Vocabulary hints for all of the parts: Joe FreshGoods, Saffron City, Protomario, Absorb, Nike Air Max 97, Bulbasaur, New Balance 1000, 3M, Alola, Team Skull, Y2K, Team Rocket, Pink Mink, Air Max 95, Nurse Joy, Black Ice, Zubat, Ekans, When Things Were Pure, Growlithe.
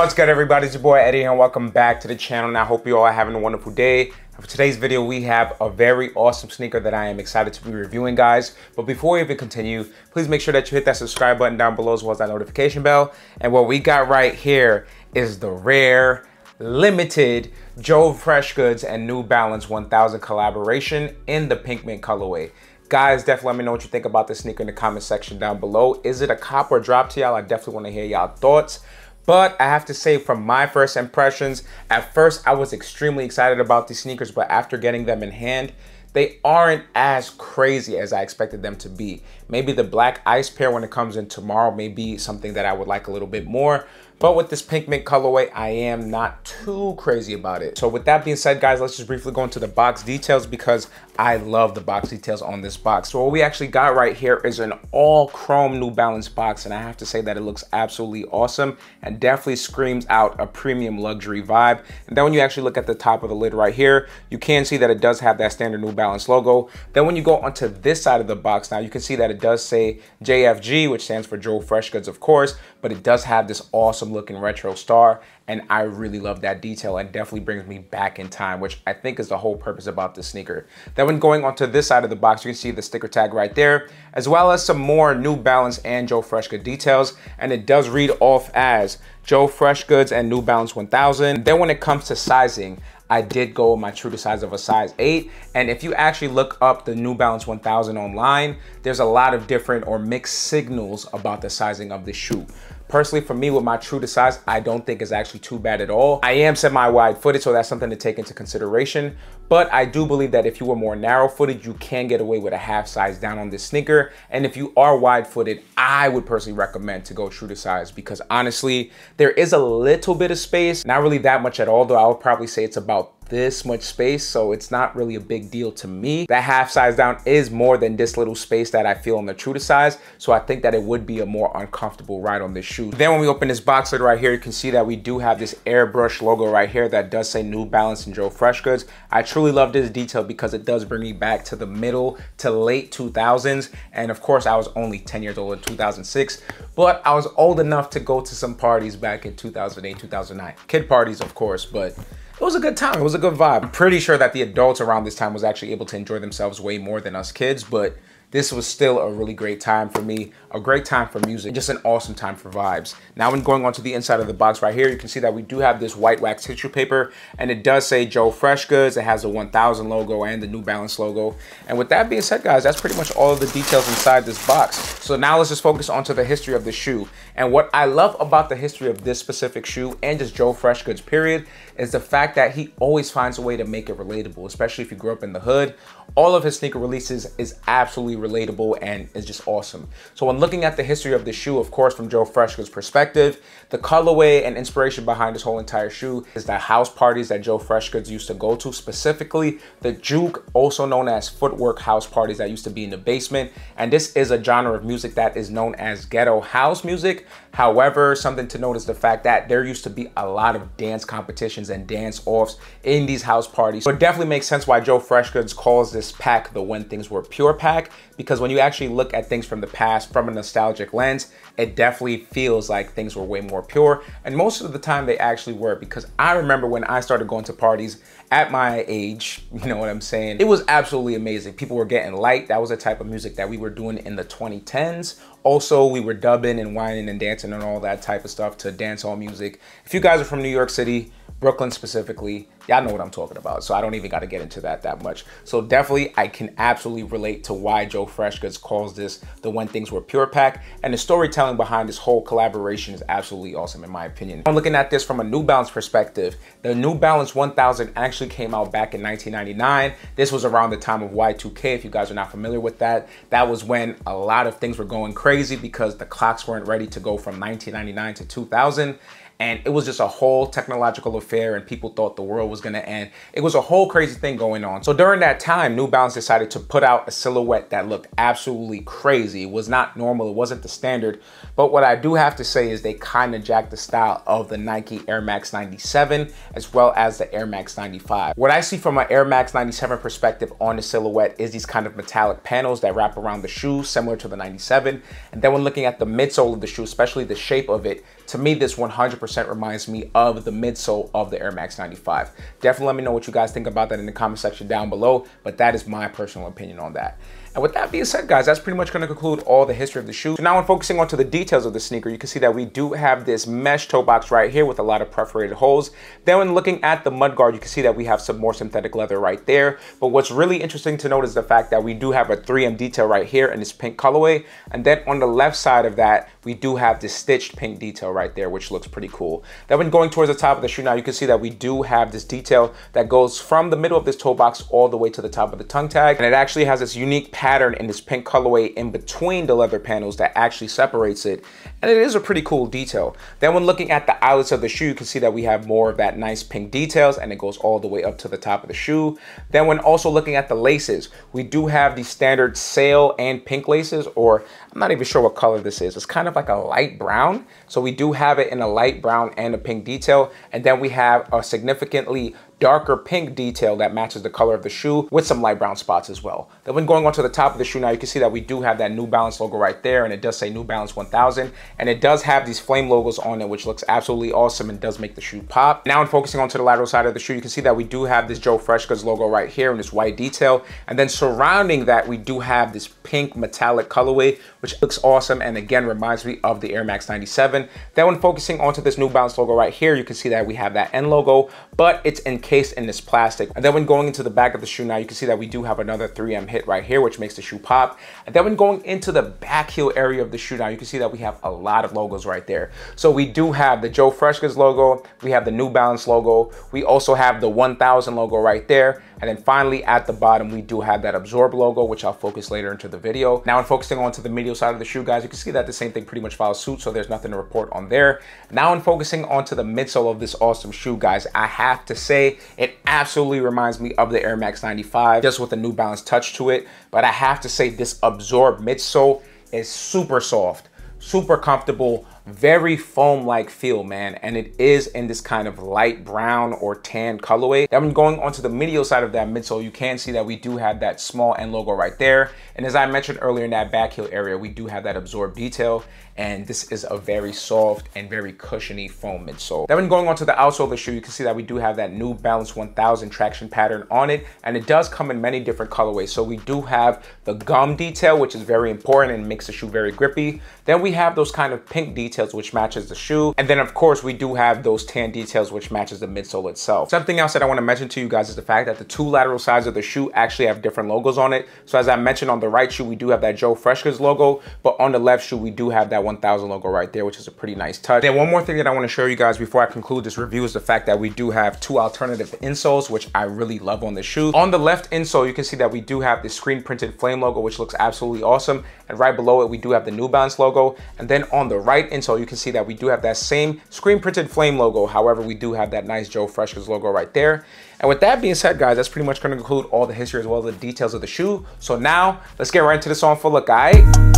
What's good, everybody? It's your boy Eddie, and welcome back to the channel. And I hope you all are having a wonderful day. For today's video, we have a very awesome sneaker that I am excited to be reviewing, guys. But before we even continue, please make sure that you hit that subscribe button down below, as well as that notification bell. And what we got right here is the rare, limited Joe FreshGoods and New Balance 1000 collaboration in the Pink Mink colorway. Guys, definitely let me know what you think about this sneaker in the comment section down below. Is it a cop or drop to y'all? I definitely want to hear y'all thoughts. But I have to say, from my first impressions, at first I was extremely excited about these sneakers, but after getting them in hand, they aren't as crazy as I expected them to be. Maybe the Black Ice pair when it comes in tomorrow may be something that I would like a little bit more. But with this Pink Mink colorway, I am not too crazy about it. So with that being said, guys, let's just briefly go into the box details, because I love the box details on this box. So what we actually got right here is an all chrome New Balance box. And I have to say that it looks absolutely awesome and definitely screams out a premium luxury vibe. And then when you actually look at the top of the lid right here, you can see that it does have that standard New Balance logo. Then when you go onto this side of the box, now you can see that it does say JFG, which stands for Joe FreshGoods, of course, but it does have this awesome looking retro star, and I really love that detail and definitely brings me back in time, which I think is the whole purpose about this sneaker. Then when going onto this side of the box, you can see the sticker tag right there, as well as some more New Balance and Joe FreshGoods details, and it does read off as Joe FreshGoods and New Balance 1000. Then when it comes to sizing, I did go with my true to size of a size 8. And if you actually look up the New Balance 1000 online, there's a lot of different or mixed signals about the sizing of the shoe. Personally, for me, with my true to size, I don't think it's actually too bad at all. I am semi-wide footed, so that's something to take into consideration. But I do believe that if you were more narrow footed, you can get away with a half size down on this sneaker. And if you are wide footed, I would personally recommend to go true to size, because honestly, there is a little bit of space, not really that much at all, though I would probably say it's about this much space, so it's not really a big deal to me. That half size down is more than this little space that I feel on the true to size, so I think that it would be a more uncomfortable ride on this shoe. Then when we open this box lid right here, you can see that we do have this airbrush logo right here that does say New Balance and Joe FreshGoods. I truly love this detail because it does bring me back to the middle to late 2000s, and of course I was only 10 years old in 2006, but I was old enough to go to some parties back in 2008, 2009. Kid parties, of course, but it was a good time, it was a good vibe. I'm pretty sure that the adults around this time was actually able to enjoy themselves way more than us kids, but this was still a really great time for me, a great time for music, just an awesome time for vibes. Now when going on to the inside of the box right here, you can see that we do have this white wax tissue paper, and it does say Joe FreshGoods. It has the 1000 logo and the New Balance logo. And with that being said, guys, that's pretty much all of the details inside this box. So now let's just focus onto the history of the shoe. And what I love about the history of this specific shoe and just Joe FreshGoods period is the fact that he always finds a way to make it relatable, especially if you grew up in the hood. All of his sneaker releases is absolutely relatable and is just awesome. So when looking at the history of the shoe, of course, from Joe FreshGoods' perspective, the colorway and inspiration behind this whole entire shoe is the house parties that Joe FreshGoods used to go to, specifically the juke, also known as footwork house parties that used to be in the basement. And this is a genre of music that is known as ghetto house music. However, something to note is the fact that there used to be a lot of dance competitions and dance offs in these house parties. So it definitely makes sense why Joe FreshGoods calls this pack the When Things Were Pure pack, because when you actually look at things from the past from a nostalgic lens, it definitely feels like things were way more pure. And most of the time they actually were, because I remember when I started going to parties at my age, you know what I'm saying? It was absolutely amazing. People were getting light. That was the type of music that we were doing in the 2010s. Also, we were dubbing and whining and dancing and all that type of stuff to dancehall music. If you guys are from New York City, Brooklyn specifically, y'all know what I'm talking about, so I don't even gotta get into that much. So definitely, I can absolutely relate to why Joe FreshGoods calls this the When Things Were Pure pack, and the storytelling behind this whole collaboration is absolutely awesome in my opinion. I'm looking at this from a New Balance perspective. The New Balance 1000 actually came out back in 1999. This was around the time of Y2K, if you guys are not familiar with that. That was when a lot of things were going crazy because the clocks weren't ready to go from 1999 to 2000. And it was just a whole technological affair, and people thought the world was gonna end. It was a whole crazy thing going on. So during that time, New Balance decided to put out a silhouette that looked absolutely crazy. It was not normal, it wasn't the standard. But what I do have to say is they kinda jacked the style of the Nike Air Max 97, as well as the Air Max 95. What I see from an Air Max 97 perspective on the silhouette is these kind of metallic panels that wrap around the shoe, similar to the 97. And then when looking at the midsole of the shoe, especially the shape of it, to me, this 100% 100% reminds me of the midsole of the Air Max 95. Definitely let me know what you guys think about that in the comment section down below, but that is my personal opinion on that. And with that being said, guys, that's pretty much going to conclude all the history of the shoe. So now, when focusing on to the details of the sneaker, you can see that we do have this mesh toe box right here with a lot of perforated holes. Then when looking at the mud guard, you can see that we have some more synthetic leather right there. But what's really interesting to note is the fact that we do have a 3M detail right here in this pink colorway. And then on the left side of that, we do have this stitched pink detail right there, which looks pretty cool. Then when going towards the top of the shoe now, you can see that we do have this detail that goes from the middle of this toe box all the way to the top of the tongue tag. And it actually has this unique pattern in this pink colorway in between the leather panels that actually separates it, and it is a pretty cool detail. Then when looking at the eyelets of the shoe, you can see that we have more of that nice pink details, and it goes all the way up to the top of the shoe. Then when also looking at the laces, we do have the standard sail and pink laces, or I'm not even sure what color this is. It's kind of like a light brown, so we do have it in a light brown and a pink detail. And then we have a significantly darker pink detail that matches the color of the shoe with some light brown spots as well. Then when going on to the top of the shoe now, you can see that we do have that New Balance logo right there, and it does say New Balance 1000, and it does have these flame logos on it, which looks absolutely awesome and does make the shoe pop. Now, in focusing onto the lateral side of the shoe, you can see that we do have this Joe FreshGoods logo right here in this white detail, and then surrounding that we do have this pink metallic colorway, which looks awesome and again reminds me of the Air Max 97. Then when focusing onto this New Balance logo right here, you can see that we have that N logo, but it's encased in this plastic. And then when going into the back of the shoe now, you can see that we do have another 3M hit right here, which makes the shoe pop. And then when going into the back heel area of the shoe now, you can see that we have a lot of logos right there. So we do have the Joe FreshGoods logo, we have the New Balance logo, we also have the 1000 logo right there, and then finally at the bottom we do have that Absorb logo, which I'll focus later into the video. Now, in focusing onto the medial side of the shoe, guys, you can see that the same thing pretty much follows suit, so there's nothing to report on there. Now, in focusing onto the midsole of this awesome shoe, guys, I have to say it absolutely reminds me of the Air Max 95, just with a New Balance touch to it. But I have to say this Absorb midsole is super soft, super comfortable, very foam-like feel, man, and it is in this kind of light brown or tan colorway. Then when going onto the medial side of that midsole, you can see that we do have that small N logo right there, and as I mentioned earlier, in that back heel area we do have that Absorb detail, and this is a very soft and very cushiony foam midsole. Then when going onto the outsole of the shoe, you can see that we do have that New Balance 1000 traction pattern on it, and it does come in many different colorways. So we do have the gum detail, which is very important and makes the shoe very grippy. Then we have those kind of pink details which matches the shoe, and then of course we do have those tan details which matches the midsole itself. Something else that I want to mention to you guys is the fact that the two lateral sides of the shoe actually have different logos on it. So as I mentioned, on the right shoe we do have that Joe FreshGoods logo, but on the left shoe we do have that 1000 logo right there, which is a pretty nice touch. Then one more thing that I want to show you guys before I conclude this review is the fact that we do have two alternative insoles, which I really love on the shoe. On the left insole, you can see that we do have the screen printed flame logo, which looks absolutely awesome, and right below it we do have the New Balance logo. And then on the right insole, you can see that we do have that same screen printed flame logo. However, we do have that nice Joe FreshGoods logo right there. And with that being said, guys, that's pretty much going to conclude all the history as well as the details of the shoe. So now let's get right into the song for look, aight?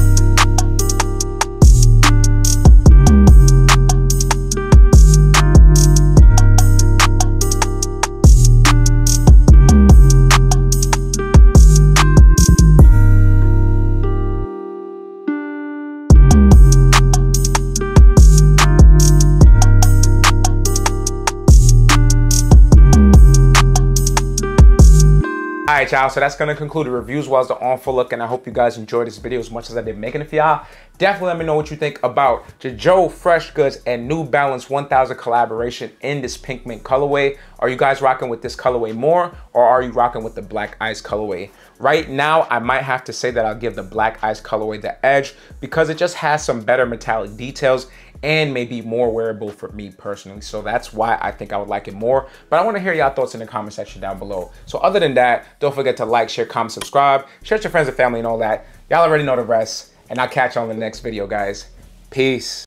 Alright, y'all, so that's going to conclude the review as well as the on-full look, and I hope you guys enjoyed this video as much as I did making it for y'all. Definitely let me know what you think about the Joe FreshGoods and New Balance 1000 collaboration in this Pink Mink colorway. Are you guys rocking with this colorway more, or are you rocking with the Black Ice colorway? Right now, I might have to say that I'll give the Black Ice colorway the edge because it just has some better metallic details and maybe more wearable for me personally. So that's why I think I would like it more, but I want to hear y'all thoughts in the comment section down below. So other than that, don't forget to like, share, comment, subscribe, share it to your friends and family and all that. Y'all already know the rest, and I'll catch you on the next video, guys. Peace.